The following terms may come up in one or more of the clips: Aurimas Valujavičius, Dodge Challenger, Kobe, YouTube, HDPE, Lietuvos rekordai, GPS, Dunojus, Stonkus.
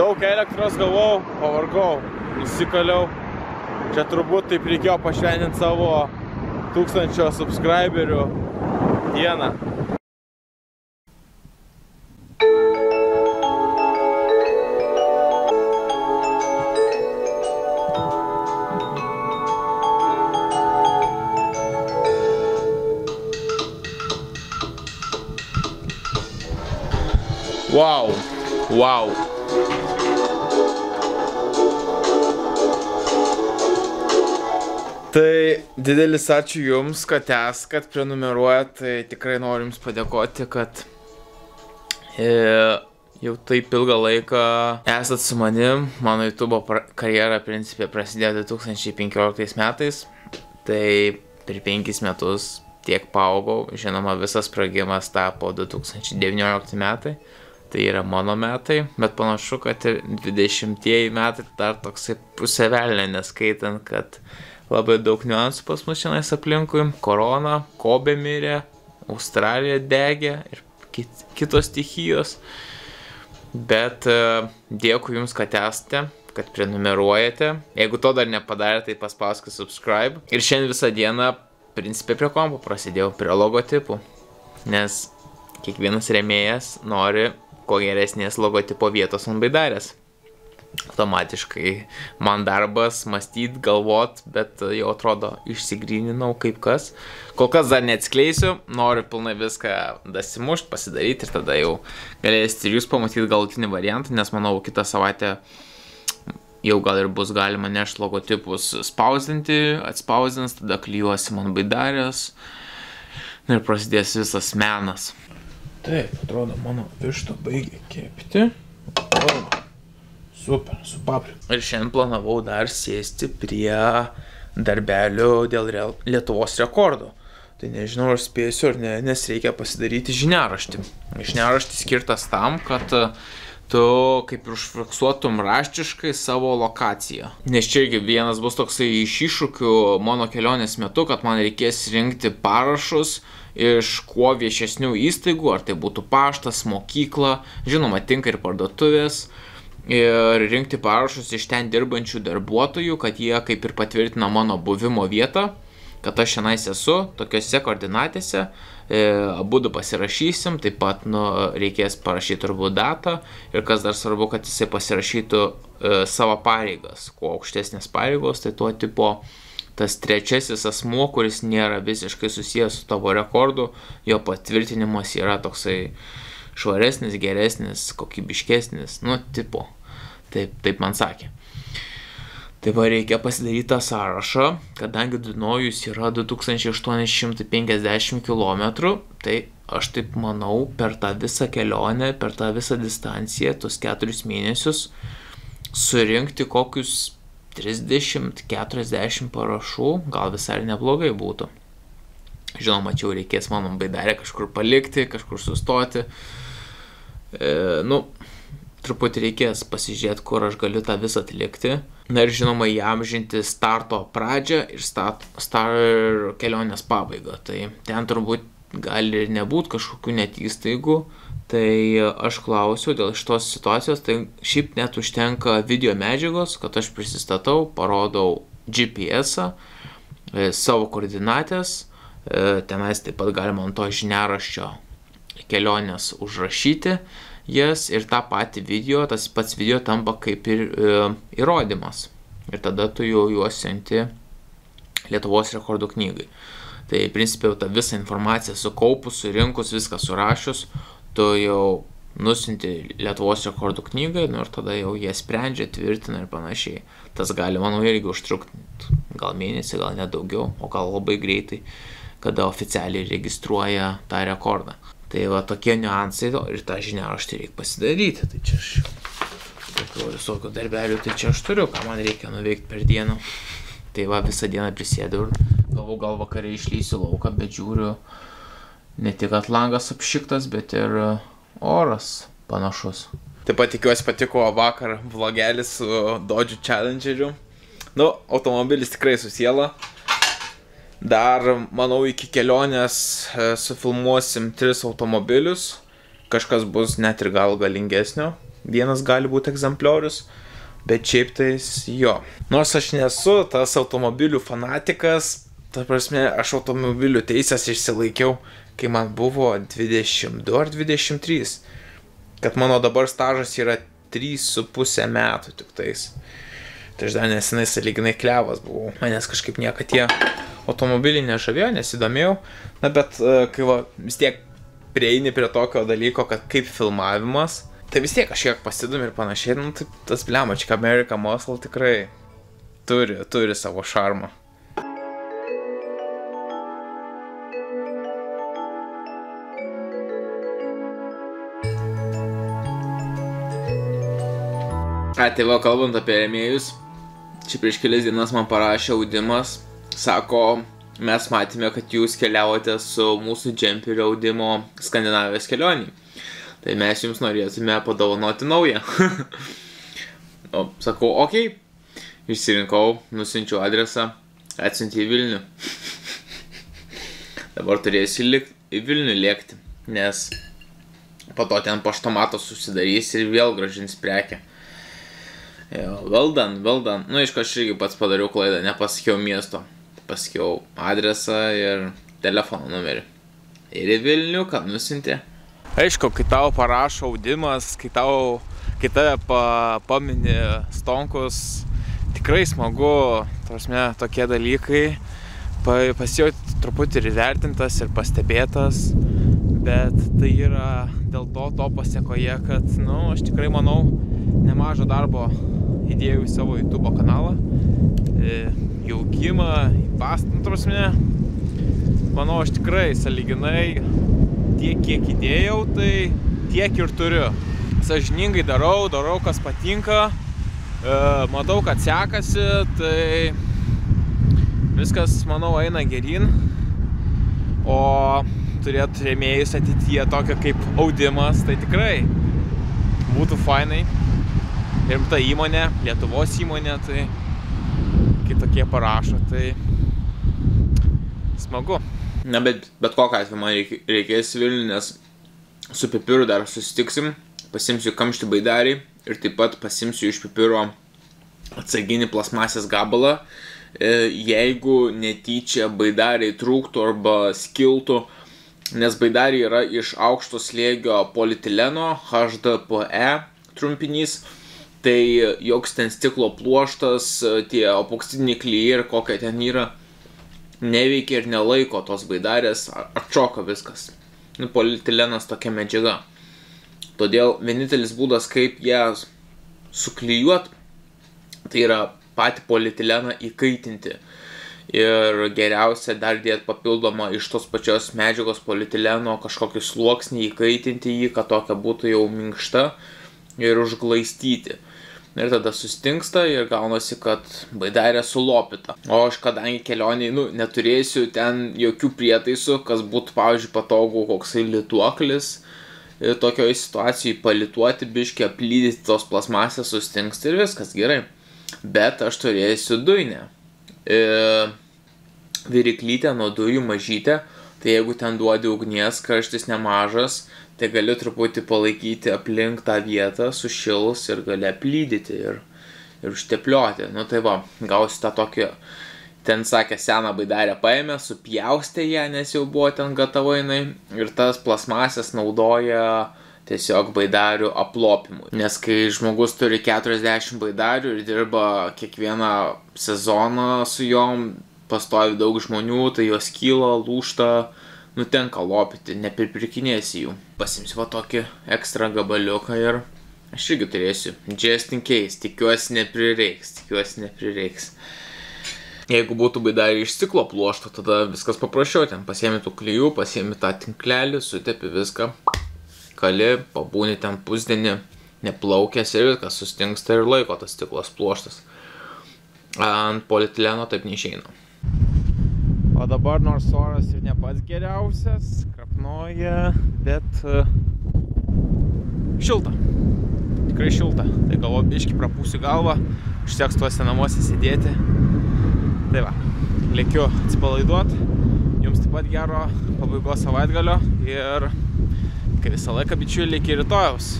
Daug elektros galvau, pavargau, nusikaliau. Čia turbūt taip reikėjo pašvendinti savo 1000 subscriberių dieną. Wow, wow. Tai didelis ačiū Jums, kad esat, prenumeruojat. Tai tikrai noriu Jums padėkoti, kad jau taip ilgą laiką esat su manim. Mano YouTube karjera principė prasidėjo 2015 metais. Tai per 5 metus tiek paaugau. Žinoma, visas sprogimas tapo 2019 metai. Tai yra mano metai, bet panašu, kad ir 20-ieji metai dar toksai pusevelnė, neskaitant, kad labai daug niuansų pas mus šiandien aplinkui. Korona, Kobe mirė, Australija degė ir kitos stichijos. Bet dėkui Jums, kad esate, kad prenumeruojate. Jeigu to dar nepadarė, tai paspauskite subscribe. Ir šiandien visą dieną, principė, prie kompo prasidėjau, prie logotipų. Nes kiekvienas remėjas nori ko geresnės logotipo vietos ant baidarės. Automatiškai man darbas mąstyt, galvot, bet jau atrodo išsigryninau kaip kas. Kol kas dar neatskleisiu, noriu pilnai viską dasimušt, pasidaryti ir tada jau galėsite ir Jūs pamatyti galutinį variantą, nes manau kitą savaitę jau gal ir bus galima nešti logotipus spausdinti, atspausdins, tada klijuosi man baidarės ir prasidės visas menas. Taip, atrodo, mano višta baigė kepti. Super, su paprika. Ir šiandien planavau dar sėsti prie darbelio dėl Lietuvos rekordų. Tai nežinau, ar spėsiu ar ne, nes reikia pasidaryti žiniaraštį. Žiniaraštis skirtas tam, kad tu kaip ir užfiksuotum raštiškai savo lokaciją. Nes čia irgi vienas bus toksai iš iššūkių mano kelionės metu, kad man reikės rinkti parašus iš kuo viešesnių įstaigų, ar tai būtų paštas, mokykla, žinoma, tinka ir parduotuvės, ir rinkti parašus iš ten dirbančių darbuotojų, kad jie kaip ir patvirtina mano buvimo vietą, kad aš šiandien esu tokiose koordinatėse, abudu pasirašysim, taip pat reikės parašyti turbūt datą ir kas dar svarbu, kad jisai pasirašytų savo pareigas, kuo aukštesnės pareigos, tai tuo tipo tas trečiasis asmuo, kuris nėra visiškai susijęs su tavo rekordu, jo patvirtinimas yra toksai švaresnis, geresnis, kokybiškesnis, nu, tipo. Taip man sakė. Tai va, reikia pasidaryti tą sąrašą, kadangi Dunojus yra 2850 km, tai aš taip manau, per tą visą kelionę, per tą visą distanciją, tuos 4 mėnesius, surinkti kokius 30-40 parašų, gal visai neblogai būtų. Žinoma, čia reikės mano baidarę kažkur palikti, kažkur sustoti. Nu, truputį reikės pasižiūrėti, kur aš galiu tą visą atlikti. Na ir žinoma, įamžinti starto pradžią ir kelionės pabaigą. Tai ten turbūt gali ir nebūt kažkokių net įstaigų. Tai aš klausiu dėl šitos situacijos, tai šiaip net užtenka video medžiagos, kad aš prisistatau, parodau GPS-ą, savo koordinatės, tenais taip pat galima ant to žiniaraščio kelionės užrašyti jas ir tą patį video, tas pats video tampa kaip ir įrodymas. Ir tada tu jau juos siunti Lietuvos rekordų knygai. Tai principiau tą visą informaciją sukaupus, surinkus, viską surašius, tu jau nusinti Lietuvos rekordų knygai, nu ir tada jau jie sprendžia, tvirtina ir panašiai. Tas gali, manau, irgi užtrukti gal mėnesį, gal net daugiau, o gal labai greitai, kada oficialiai registruoja tą rekordą. Tai va, tokie niuansai ir tą žiniaraštį reikia pasidaryti. Tai čia aš tokių visokių darbelių, tai čia aš turiu, ką man reikia nuveikti per dieną. Tai va, visą dieną prisėdau ir galvau, gal vakare išleisiu lauką, bet žiūriu, ne tik atlangas apšiktas, bet ir oras panašus. Taip pat tikiuosi patiko vakar vlogelis su Dodge Challengeriu. Nu, automobilis tikrai susiela. Dar, manau, iki kelionės sufilmuosim 3 automobilius. Kažkas bus net ir gal galingesnio. vienas gali būti egzempliorius, bet šiaip tais jo. Nors aš nesu tas automobilių fanatikas, ta prasme, aš automobilių teisės išsilaikiau, kai man buvo 22 ar 23, kad mano dabar stažas yra 3,5 metų tik tais. Tai aš dar nesenai saliginai klevas buvau. Manęs kažkaip niekad tie automobiliai nežavėjo, nesidomėjau. Na bet kai va, vis tiek prieini prie tokio dalyko, kad kaip filmavimas, tai vis tiek kažkiek pasidomi ir panašiai. Nu tai tas blemačka America Muscle tikrai turi savo šarmą. Tai va, kalbant apie rėmėjus. Čia prieš kelias dienas man parašė Aurimas, sako, mes matėme, kad jūs keliavote su mūsų džemperio Aurimo Skandinavijos kelionį. Tai mes jums norėtume padovanoti naują. O, sakau, okei. Išsirinkau, nusinčiau adresą, atsiuntė į Vilnių. Dabar turėsiu į Vilnių lėkti, nes po to ten paštomatas susidarys ir vėl gražins prekę. Well done. Nu, aišku, aš irgi pats padariau klaidą, nepasakiau miesto. Pasakiau adresą ir telefono numerį. Ir į Vilnių, kad nusintė. Aišku, kai tau parašo Aurimas, kai tave pamini Stonkus, tikrai smagu, prasme, tokie dalykai. Pasijauti truputį ir įvertintas, ir pastebėtas. Bet tai yra dėl to pasiekoje, kad, nu, aš tikrai manau, nemažo darbo įdėjau į savo YouTube kanalą, jaukimą, į pastą, prasme. Manau, aš tikrai saliginai tiek, kiek įdėjau, tai tiek ir turiu. Sąžiningai darau, kas patinka, matau, kad sekasi, tai viskas, manau, eina gerin. O turėtų rėmėjus ateityje tokio kaip Aurimas, tai tikrai būtų fainai. Rimta įmonė, Lietuvos įmonė, tai kai tokie parašo, tai smagu. Na, bet kokią atveju man reikės Vilnių, nes su pipiru dar susitiksim, pasimsiu kamštį baidarį ir taip pat pasimsiu iš pipiro atsarginį plasmasės gabalą. Jeigu netyčia baidariai trūktų arba skiltų, nes baidariai yra iš aukšto slėgio polietileno, HDPE trumpinys. Tai joks ten stiklo pluoštas, tie opoksidiniai klijai ir kokia ten yra, neveikia ir nelaiko tos baidarės, atšoka viskas. Nu, polietilenas tokia medžiaga. Todėl vienintelis būdas, kaip ją suklijuot, tai yra patį polietileną įkaitinti. Ir geriausia dar dėti papildomą iš tos pačios medžiagos polietileno kažkokį sluoksnį, įkaitinti jį, kad tokia būtų jau minkšta ir užglaistyti. Ir tada sustingsta ir gaunasi, kad baidarė sulopita. O aš kadangi kelioniai, nu, neturėsiu ten jokių prietaisų, kas būtų, pavyzdžiui, patogu koksai lituoklis. Ir tokioje situacijoje palituoti biškį, aplydyti tos plasmasės, sustingsta ir viskas gerai. Bet aš turėsiu dujinę. Viriklytę nuo dujų mažytę. Tai jeigu ten duodi ugnies, karštis nemažas, tai gali truputį palaikyti aplink tą vietą, sušils ir gali aplydyti ir užteplioti. Nu tai va, gausi tą tokį, ten sakė, seną baidarę paėmė, supjaustė ją, nes jau buvo ten gatavo jinai. Ir tas plasmasės naudoja tiesiog baidarių aplopimui. Nes kai žmogus turi 40 baidarių ir dirba kiekvieną sezoną su jom, pastovi daug žmonių, tai jos kyla, lūžta, nu tenka lopyti, nepripirkinėsi jų. Pasimsiu va tokį ekstra gabaliuką ir aš irgi turėsiu. Just in case, tikiuosi neprireiks. Jeigu būtų baidariai iš stiklo pluošto, tada viskas paprasčiau, ten pasiemi tų klijų, pasiemi tą tinklelį, sutepi viską, kali, pabūni ten pusdienį, neplaukęs ir viskas sustingsta ir laiko tas stiklas pluoštas. Ant polietileno taip neišeina. O dabar nors oras ir ne pats geriausias, krapnoja, bet šilta, tikrai šilta. Tai galvo, biškį prapūsiu galvą, užsieks tuose namuose sėdėti. Tai va, lėkiu atsipalaiduot, jums taip pat gero pabaigos savaitgalio ir kai visą laiką bičiuliai iki rytojaus.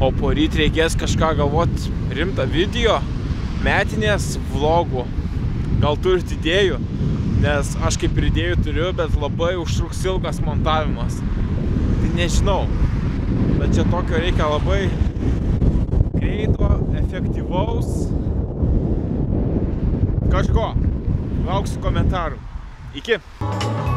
o poryt reikės kažką galvot rimtą video, metinės vlogų, gal turit idėjų, nes aš kaip ir idėjų turiu, bet labai užtruks ilgas montavimas, tai nežinau, bet čia tokio reikia labai greito, efektyvaus, kažko. Lauksiu komentarų. Iki.